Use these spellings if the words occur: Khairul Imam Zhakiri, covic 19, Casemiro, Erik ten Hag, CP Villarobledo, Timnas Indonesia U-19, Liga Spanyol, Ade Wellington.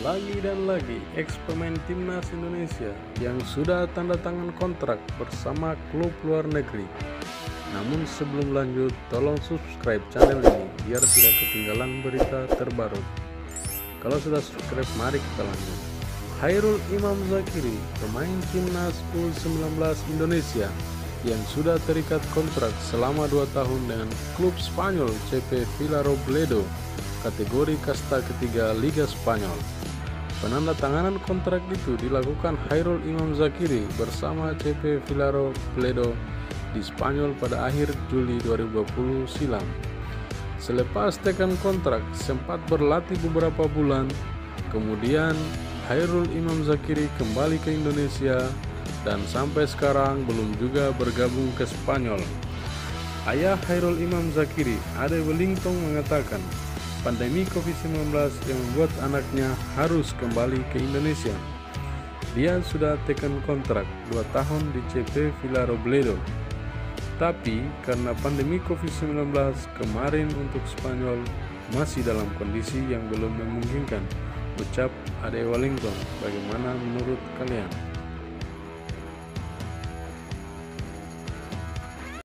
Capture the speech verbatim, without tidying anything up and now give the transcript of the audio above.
Lagi dan lagi eks pemain timnas Indonesia yang sudah tanda tangan kontrak bersama klub luar negeri. Namun sebelum lanjut, tolong subscribe channel ini biar tidak ketinggalan berita terbaru. Kalau sudah subscribe, mari kita lanjut. Khairul Imam Zhakiri, pemain timnas U sembilan belas Indonesia yang sudah terikat kontrak selama dua tahun dengan klub Spanyol C P Villarobledo kategori kasta ketiga Liga Spanyol. Penandatanganan kontrak itu dilakukan Khairul Imam Zhakiri bersama C P Villarobledo di Spanyol pada akhir Juli dua ribu dua puluh silam. Selepas tekan kontrak, sempat berlatih beberapa bulan. Kemudian, Khairul Imam Zhakiri kembali ke Indonesia dan sampai sekarang belum juga bergabung ke Spanyol. Ayah Khairul Imam Zhakiri, Ade Wellington, mengatakan, pandemi covid sembilan belas yang membuat anaknya harus kembali ke Indonesia. Dia sudah tekan kontrak dua tahun di C P Villarobledo. Tapi karena pandemi covid sembilan belas kemarin untuk Spanyol masih dalam kondisi yang belum memungkinkan, ucap Ade Wellington. Bagaimana menurut kalian?